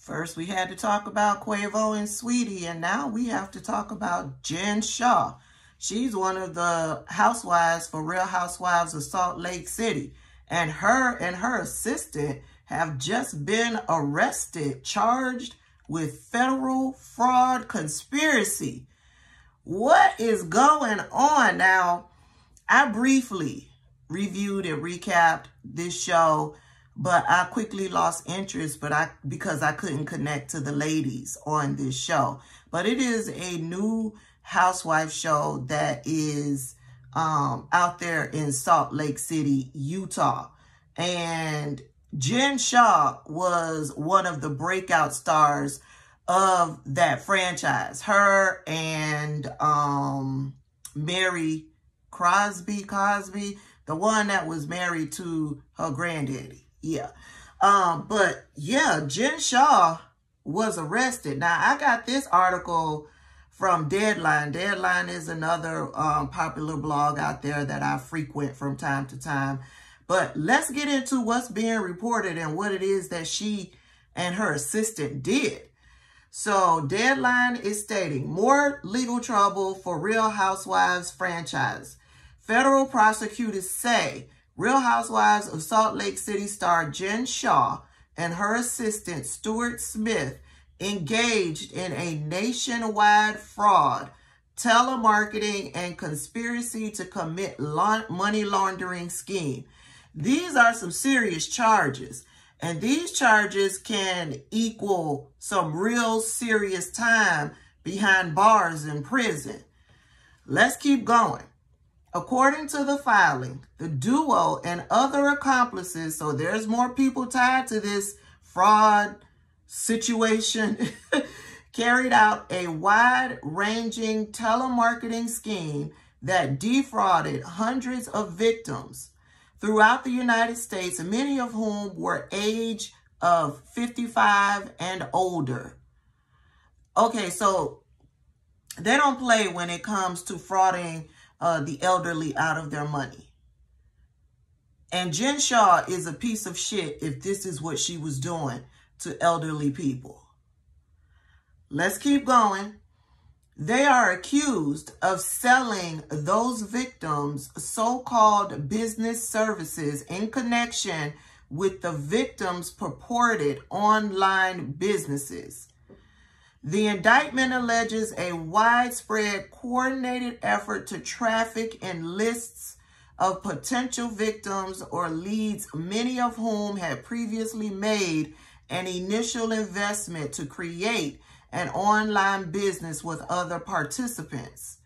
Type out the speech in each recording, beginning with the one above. First, we had to talk about Quavo and Sweetie, and now we have to talk about Jen Shah. She's one of the housewives for Real Housewives of Salt Lake City, and her assistant have just been arrested, charged with federal fraud conspiracy. What is going on? Now, I briefly reviewed and recapped this show, but I quickly lost interest because I couldn't connect to the ladies on this show. But it is a new housewife show that is out there in Salt Lake City, Utah. And Jen Shah was one of the breakout stars of that franchise. Her and Mary Crosby, the one that was married to her granddaddy. Yeah. But yeah, Jen Shah was arrested. Now, I got this article from Deadline. Deadline is another popular blog out there that I frequent from time to time. But let's get into what's being reported and what it is that she and her assistant did. So Deadline is stating more legal trouble for Real Housewives franchise. Federal prosecutors say Real Housewives of Salt Lake City star Jen Shah and her assistant Stuart Smith engaged in a nationwide fraud, telemarketing, and conspiracy to commit money laundering scheme. These are some serious charges, and these charges can equal some real serious time behind bars in prison. Let's keep going. According to the filing, the duo and other accomplices, so there's more people tied to this fraud situation, carried out a wide-ranging telemarketing scheme that defrauded hundreds of victims throughout the United States, many of whom were age of 55 and older. Okay, so they don't play when it comes to frauding the elderly out of their money. And Jen Shah is a piece of shit if this is what she was doing to elderly people. Let's keep going. They are accused of selling those victims so-called business services in connection with the victims' purported online businesses. The indictment alleges a widespread coordinated effort to traffic in lists of potential victims or leads, many of whom had previously made an initial investment to create an online business with other participants.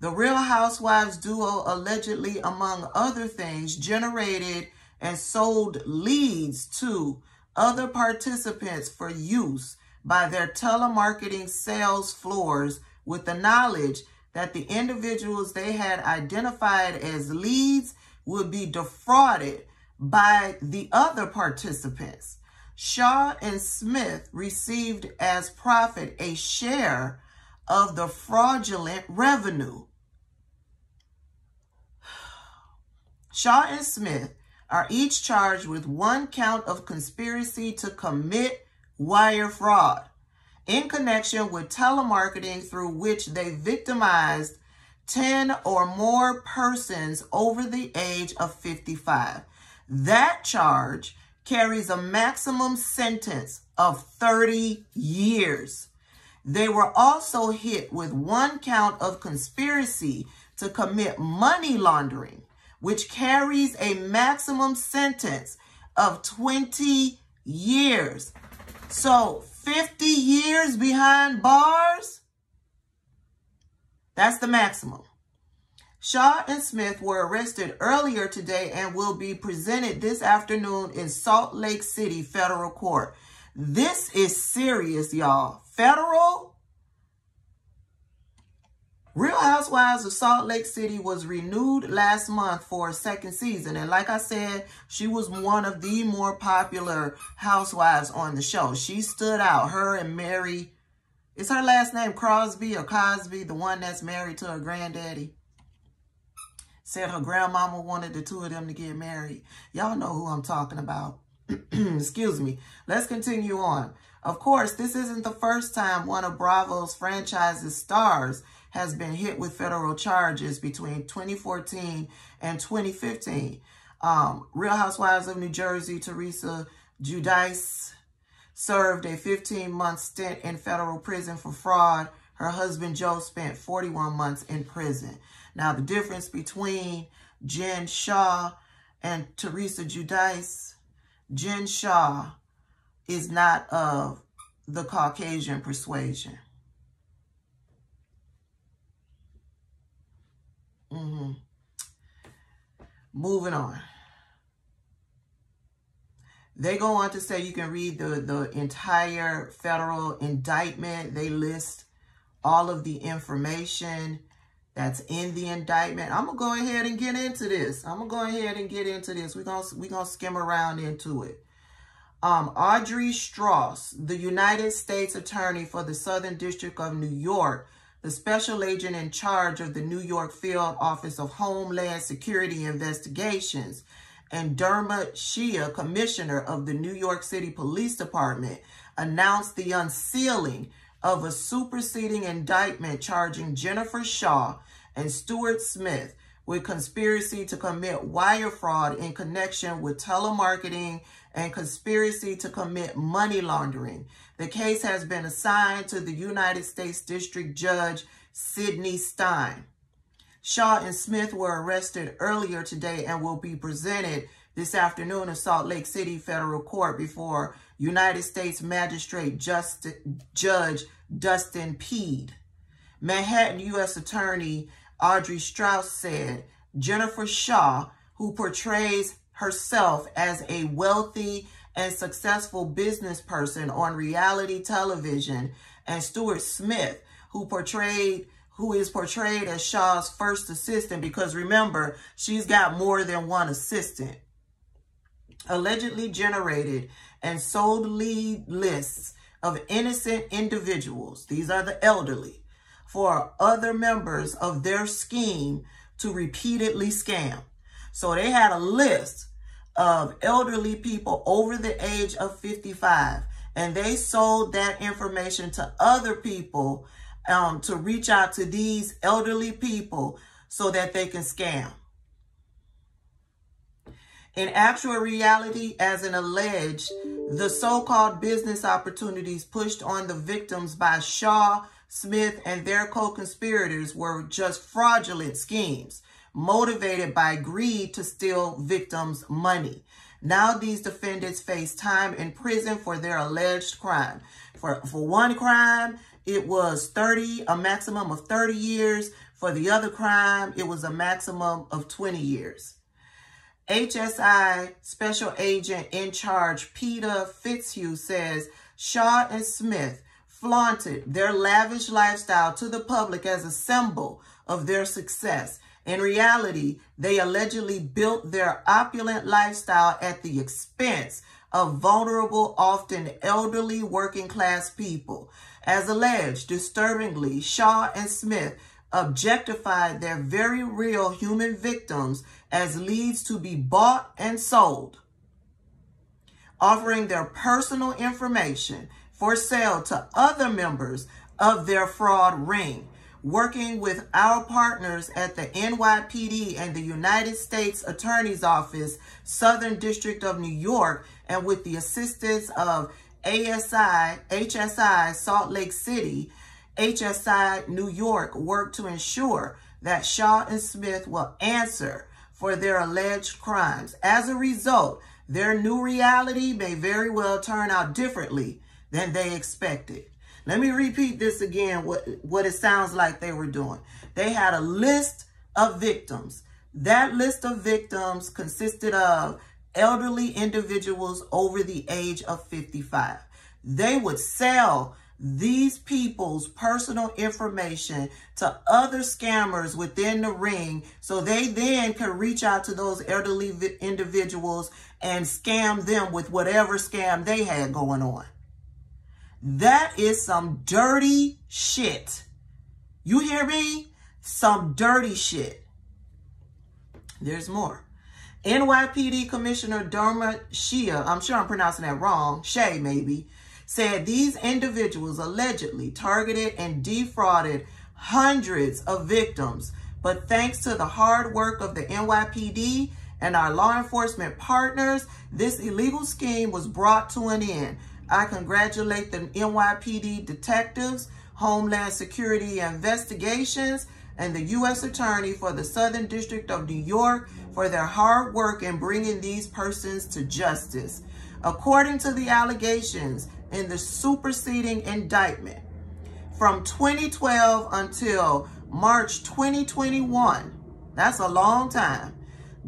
The Real Housewives duo allegedly, among other things, generated and sold leads to other participants for use by their telemarketing sales floors, with the knowledge that the individuals they had identified as leads would be defrauded by the other participants. Shah and Smith received as profit a share of the fraudulent revenue. Shah and Smith are each charged with one count of conspiracy to commit wire fraud in connection with telemarketing through which they victimized 10 or more persons over the age of 55. That charge carries a maximum sentence of 30 years. They were also hit with one count of conspiracy to commit money laundering, which carries a maximum sentence of 20 years. So 50 years behind bars? That's the maximum. Shah and Smith were arrested earlier today and will be presented this afternoon in Salt Lake City federal court. This is serious, y'all. Federal? Real Housewives of Salt Lake City was renewed last month for a second season. And like I said, she was one of the more popular housewives on the show. She stood out. Her and Mary, is her last name Crosby or Cosby, the one that's married to her granddaddy? Said her grandmama wanted the two of them to get married. Y'all know who I'm talking about. Excuse me. Let's continue on. Of course, this isn't the first time one of Bravo's franchise's stars has been hit with federal charges between 2014 and 2015. Real Housewives of New Jersey, Teresa Giudice served a 15-month stint in federal prison for fraud. Her husband, Joe, spent 41 months in prison. Now, the difference between Jen Shah and Teresa Giudice, Jen Shah is not of the Caucasian persuasion. Moving on. They go on to say you can read the entire federal indictment. They list all of the information that's in the indictment. I'm going to go ahead and get into this. We're going to skim around into it. Audrey Strauss, the United States Attorney for the Southern District of New York, the special agent in charge of the New York Field Office of Homeland Security Investigations, and Dermot Shea, Commissioner of the New York City Police Department, announced the unsealing of a superseding indictment charging Jennifer Shaw and Stuart Smith with conspiracy to commit wire fraud in connection with telemarketing and conspiracy to commit money laundering. The case has been assigned to the United States District Judge Sidney Stein. Shaw and Smith were arrested earlier today and will be presented this afternoon in Salt Lake City Federal Court before United States Magistrate Judge Dustin Peed. Manhattan U.S. Attorney Audrey Strauss said Jennifer Shaw, who portrays herself as a wealthy and successful business person on reality television, and Stuart Smith, who is portrayed as Shaw's first assistant, because remember, she's got more than one assistant, allegedly generated and sold lead lists of innocent individuals, these are the elderly, for other members of their scheme to repeatedly scam. So they had a list of elderly people over the age of 55, and they sold that information to other people to reach out to these elderly people so that they can scam. In actual reality, as an alleged, the so-called business opportunities pushed on the victims by Shaw, Smith, and their co-conspirators were just fraudulent schemes motivated by greed to steal victims' money. Now these defendants face time in prison for their alleged crime. For one crime, it was a maximum of 30 years. For the other crime, it was a maximum of 20 years. HSI Special Agent in Charge Peter Fitzhugh says Shaw and Smith flaunted their lavish lifestyle to the public as a symbol of their success. In reality, they allegedly built their opulent lifestyle at the expense of vulnerable, often elderly, working-class people. As alleged, disturbingly, Shaw and Smith objectified their very real human victims as leads to be bought and sold, offering their personal information for sale to other members of their fraud ring. Working with our partners at the NYPD and the United States Attorney's Office, Southern District of New York, and with the assistance of HSI Salt Lake City, HSI New York worked to ensure that Shaw and Smith will answer for their alleged crimes. As a result, their new reality may very well turn out differently than they expected. Let me repeat this again, what it sounds like they were doing. They had a list of victims. That list of victims consisted of elderly individuals over the age of 55. They would sell these people's personal information to other scammers within the ring so they then could reach out to those elderly individuals and scam them with whatever scam they had going on. That is some dirty shit. You hear me? Some dirty shit. There's more. NYPD Commissioner Dermot Shea, I'm sure I'm pronouncing that wrong, Shea maybe, said these individuals allegedly targeted and defrauded hundreds of victims. But thanks to the hard work of the NYPD and our law enforcement partners, this illegal scheme was brought to an end. I congratulate the NYPD detectives, Homeland Security Investigations, and the U.S. Attorney for the Southern District of New York for their hard work in bringing these persons to justice. According to the allegations in the superseding indictment, from 2012 until March 2021, that's a long time,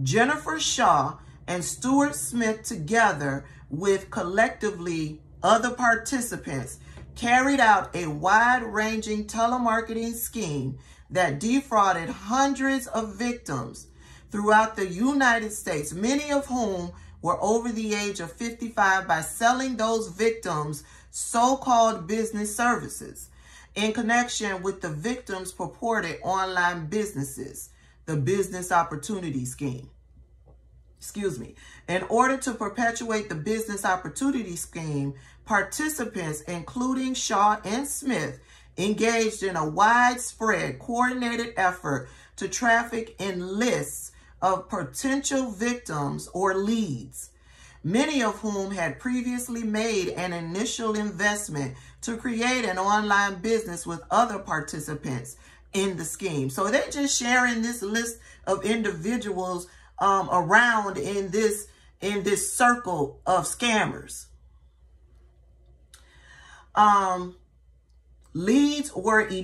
Jennifer Shah and Stuart Smith, together with collectively other participants, carried out a wide-ranging telemarketing scheme that defrauded hundreds of victims throughout the United States, many of whom were over the age of 55, by selling those victims so-called business services in connection with the victims' purported online businesses, the business opportunity scheme. Excuse me. In order to perpetuate the business opportunity scheme, participants, including Shaw and Smith, engaged in a widespread, coordinated effort to traffic in lists of potential victims or leads, many of whom had previously made an initial investment to create an online business with other participants in the scheme. So they're just sharing this list of individuals around in this circle of scammers. Leads were initially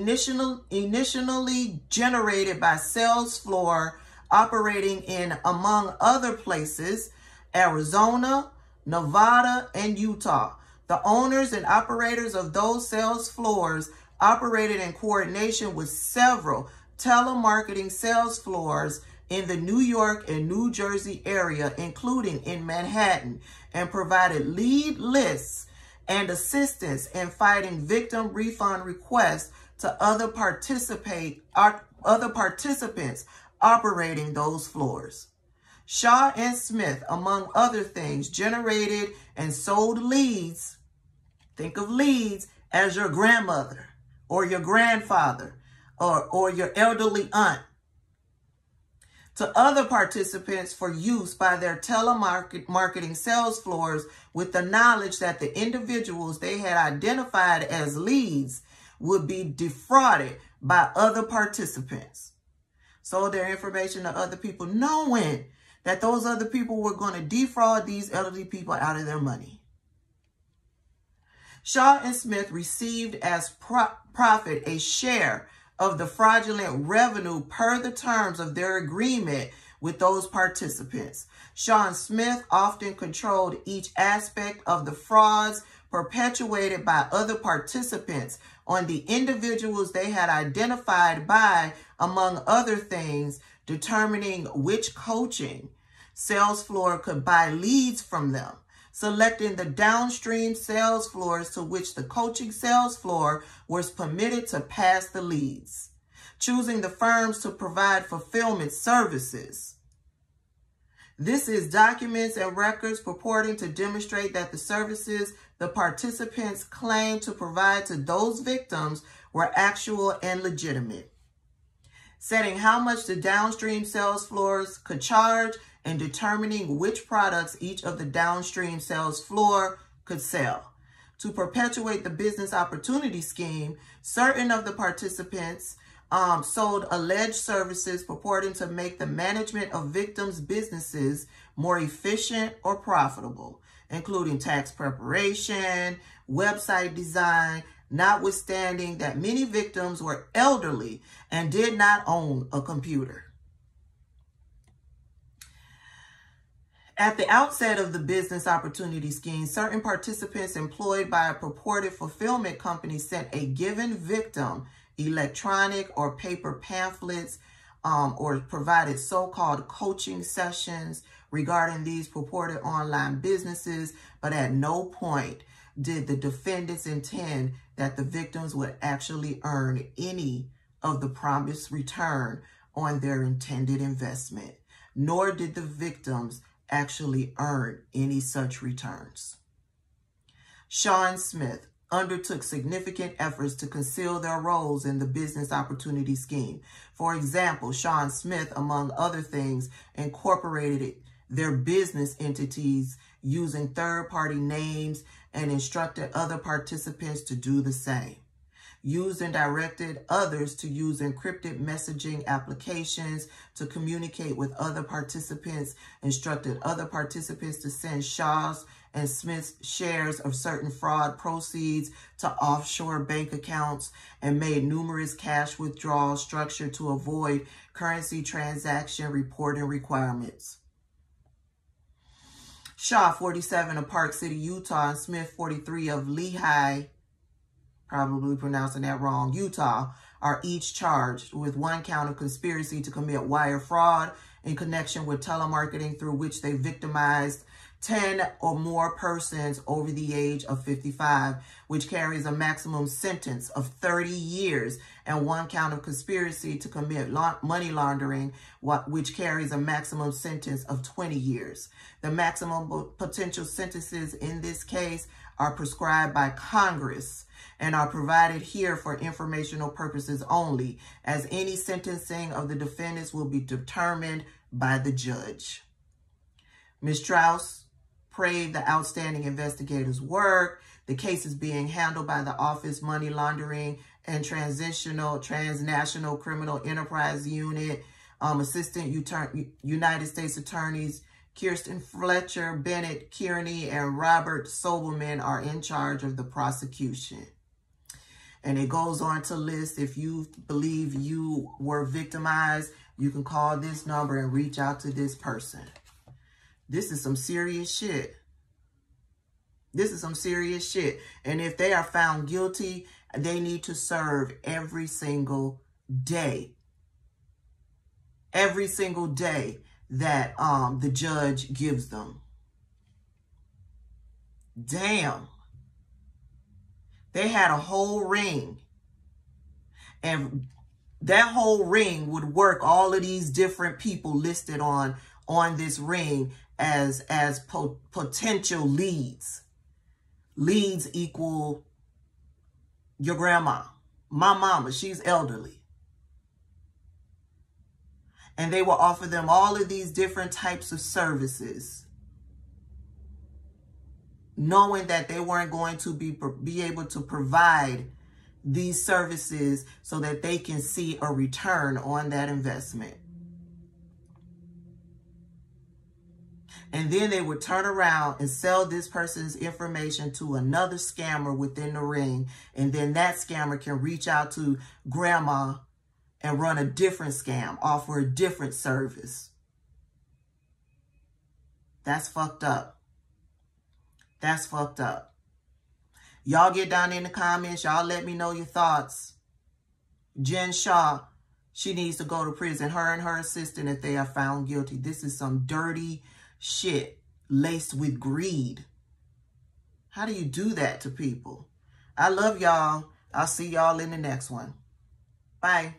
generated by sales floor operating in, among other places, Arizona, Nevada, and Utah. The owners and operators of those sales floors operated in coordination with several telemarketing sales floors in the New York and New Jersey area, including in Manhattan, and provided lead lists and assistance in fighting victim refund requests to other participants operating those floors. Shaw and Smith, among other things, generated and sold leads. Think of leads as your grandmother or your grandfather or your elderly aunt to other participants for use by their telemarketing sales floors, with the knowledge that the individuals they had identified as leads would be defrauded by other participants. Sold their information to other people, knowing that those other people were going to defraud these elderly people out of their money. Shaw and Smith received as profit a share of the fraudulent revenue per the terms of their agreement with those participants. Shaw and Smith often controlled each aspect of the frauds perpetuated by other participants on the individuals they had identified by, among other things, determining which coaching sales floor could buy leads from them, selecting the downstream sales floors to which the coaching sales floor was permitted to pass the leads, choosing the firms to provide fulfillment services. This is documents and records purporting to demonstrate that the services the participants claimed to provide to those victims were actual and legitimate, setting how much the downstream sales floors could charge, and determining which products each of the downstream sales floor could sell. To perpetuate the business opportunity scheme, certain of the participants sold alleged services purporting to make the management of victims' businesses more efficient or profitable, including tax preparation, website design, notwithstanding that many victims were elderly and did not own a computer. At the outset of the business opportunity scheme, certain participants employed by a purported fulfillment company sent a given victim electronic or paper pamphlets or provided so-called coaching sessions regarding these purported online businesses, but at no point did the defendants intend that the victims would actually earn any of the promised return on their intended investment. nor did the victims actually earn any such returns. Sean Smith undertook significant efforts to conceal their roles in the business opportunity scheme. For example, Sean Smith, among other things, incorporated their business entities using third-party names and instructed other participants to do the same. Used and directed others to use encrypted messaging applications to communicate with other participants, instructed other participants to send Shah's and Smith's shares of certain fraud proceeds to offshore bank accounts, and made numerous cash withdrawals structured to avoid currency transaction reporting requirements. Shah, 47, of Park City, Utah, and Smith, 43, of Lehigh, probably pronouncing that wrong, Utah, are each charged with one count of conspiracy to commit wire fraud in connection with telemarketing through which they victimized 10 or more persons over the age of 55, which carries a maximum sentence of 30 years, and one count of conspiracy to commit money laundering, which carries a maximum sentence of 20 years. The maximum potential sentences in this case are prescribed by Congress and are provided here for informational purposes only, as any sentencing of the defendants will be determined by the judge. Ms. Strauss praised the outstanding investigators' work. The case is being handled by the Office Money Laundering and Transnational Criminal Enterprise Unit, Assistant United States Attorneys Kirsten Fletcher, Bennett Kearney, and Robert Sobelman are in charge of the prosecution. And it goes on to list, if you believe you were victimized, you can call this number and reach out to this person. This is some serious shit. This is some serious shit. And if they are found guilty, they need to serve every single day. Every single day that the judge gives them. Damn. They had a whole ring. And that whole ring would work all of these different people listed on this ring as potential leads. Leads equal your grandma, my mama, she's elderly. And they will offer them all of these different types of services, knowing that they weren't going to be able to provide these services so that they can see a return on that investment. And then they would turn around and sell this person's information to another scammer within the ring. And then that scammer can reach out to grandma and run a different scam, offer a different service. That's fucked up. That's fucked up. Y'all get down in the comments. Y'all let me know your thoughts. Jen Shah, she needs to go to prison. Her and her assistant, if they are found guilty. This is some dirty shit laced with greed. How do you do that to people? I love y'all. I'll see y'all in the next one. Bye.